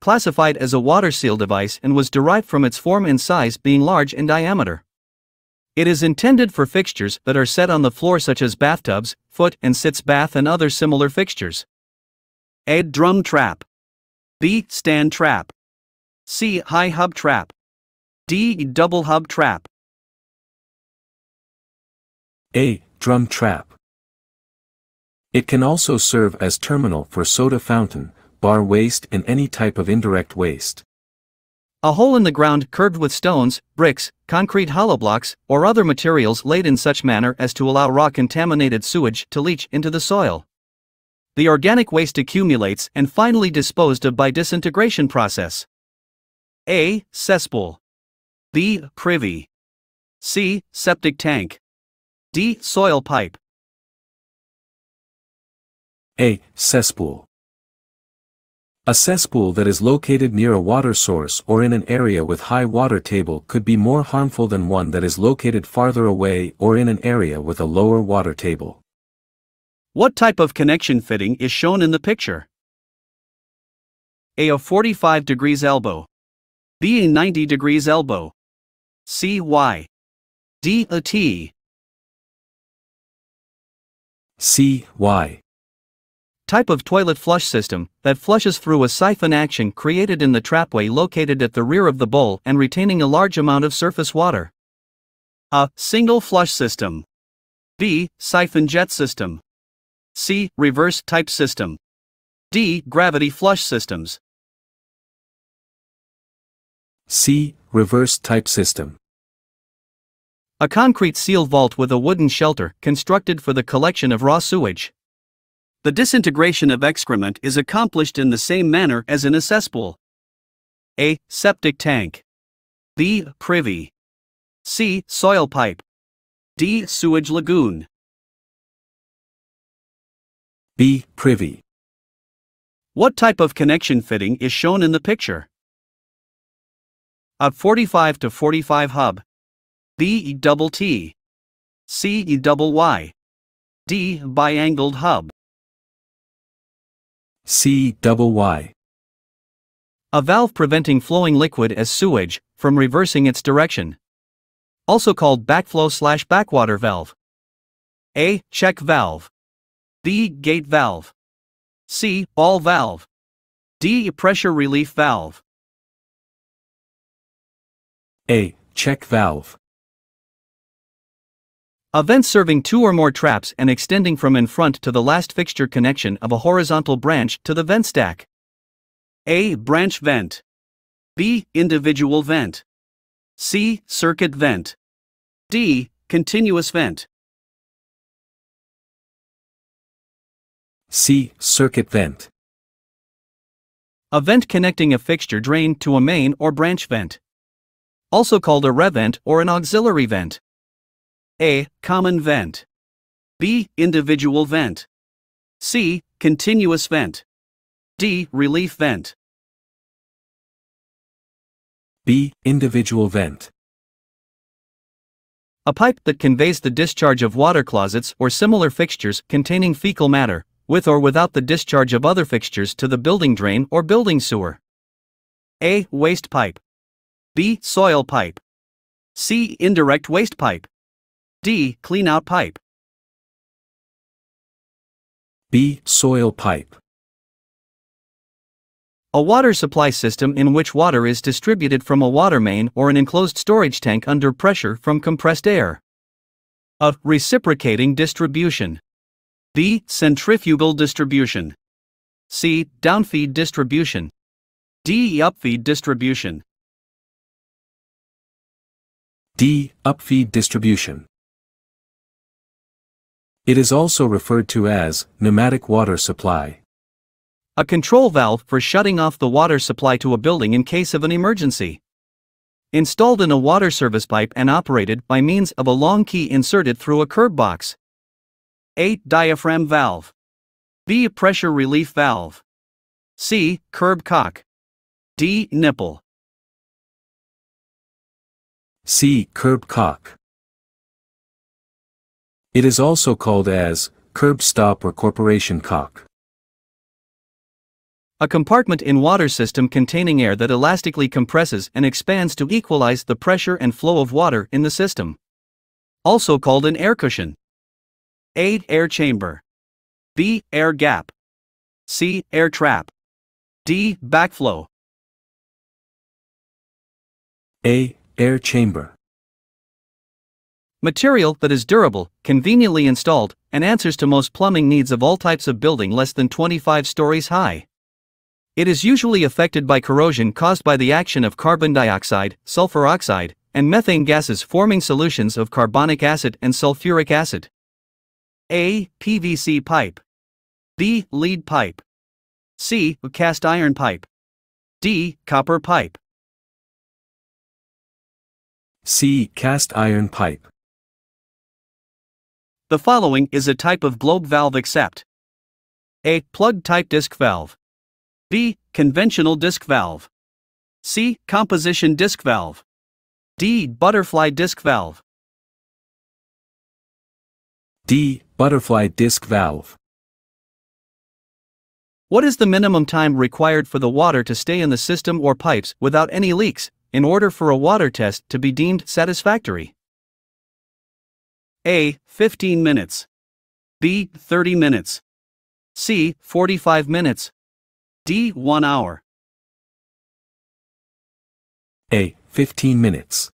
classified as a water seal device and was derived from its form and size being large in diameter. It is intended for fixtures that are set on the floor such as bathtubs, foot and sitz bath and other similar fixtures. A. Drum trap. B. Stand trap. C. High hub trap. D. Double hub trap. A. Drum trap. It can also serve as terminal for soda fountain, bar waste and any type of indirect waste. A hole in the ground curved with stones, bricks, concrete hollow blocks, or other materials laid in such manner as to allow raw contaminated sewage to leach into the soil. The organic waste accumulates and finally disposed of by disintegration process. A. Cesspool. B. Privy. C. Septic tank. D. Soil pipe. A. Cesspool. A cesspool that is located near a water source or in an area with high water table could be more harmful than one that is located farther away or in an area with a lower water table. What type of connection fitting is shown in the picture? A. A 45 degrees elbow. B. A 90 degrees elbow. C. Y. D. A T. C. Y. Type of toilet flush system that flushes through a siphon action created in the trapway located at the rear of the bowl and retaining a large amount of surface water. A. Single flush system. B. Siphon jet system. C. Reverse type system. D. Gravity flush systems. C. Reverse type system. A concrete seal vault with a wooden shelter constructed for the collection of raw sewage. The disintegration of excrement is accomplished in the same manner as in a cesspool. A. Septic tank. B. Privy. C. Soil pipe. D. Sewage lagoon. B. Privy. What type of connection fitting is shown in the picture? A. 45 to 45 hub. B. Double T. C. Double Y. D. Biangled hub. C. Double Y. A valve preventing flowing liquid as sewage from reversing its direction. Also called backflow/backwater valve. A. Check valve. B. Gate valve. C. Ball valve. D. Pressure relief valve. A. Check valve. A vent serving two or more traps and extending from in front to the last fixture connection of a horizontal branch to the vent stack. A. Branch vent. B. Individual vent. C. Circuit vent. D. Continuous vent. C. Circuit vent. A vent connecting a fixture drain to a main or branch vent. Also called a revent or an auxiliary vent. A. Common vent. B. Individual vent. C. Continuous vent. D. Relief vent. B. Individual vent. A pipe that conveys the discharge of water closets or similar fixtures containing fecal matter, with or without the discharge of other fixtures to the building drain or building sewer. A. Waste pipe. B. Soil pipe. C. Indirect waste pipe. D. Clean out pipe. B. Soil pipe. A water supply system in which water is distributed from a water main or an enclosed storage tank under pressure from compressed air. A. Reciprocating distribution. B. Centrifugal distribution. C. Downfeed distribution. D. Upfeed distribution. D. Upfeed distribution. It is also referred to as pneumatic water supply. A control valve for shutting off the water supply to a building in case of an emergency. Installed in a water service pipe and operated by means of a long key inserted through a curb box. A. Diaphragm valve. B. Pressure relief valve. C. Curb cock. D. Nipple. C. Curb cock. It is also called as curb stop or corporation cock. a compartment in water system containing air that elastically compresses and expands to equalize the pressure and flow of water in the system. Also called an air cushion. A. Air chamber. B. Air gap. C. Air trap. D. Backflow. A. Air chamber. Material that is durable, conveniently installed, and answers to most plumbing needs of all types of building less than 25 stories high. It is usually affected by corrosion caused by the action of carbon dioxide, sulfur oxide, and methane gases forming solutions of carbonic acid and sulfuric acid. A. PVC pipe. B. Lead pipe. C. Cast iron pipe. D. Copper pipe. C. Cast iron pipe. The following is a type of globe valve except: A. Plug-type disc valve. B. Conventional disc valve. C. Composition disc valve. D. Butterfly disc valve. D. Butterfly disc valve. What is the minimum time required for the water to stay in the system or pipes without any leaks, in order for a water test to be deemed satisfactory? A. 15 minutes. B. 30 minutes. C. 45 minutes. D. 1 hour. A. 15 minutes.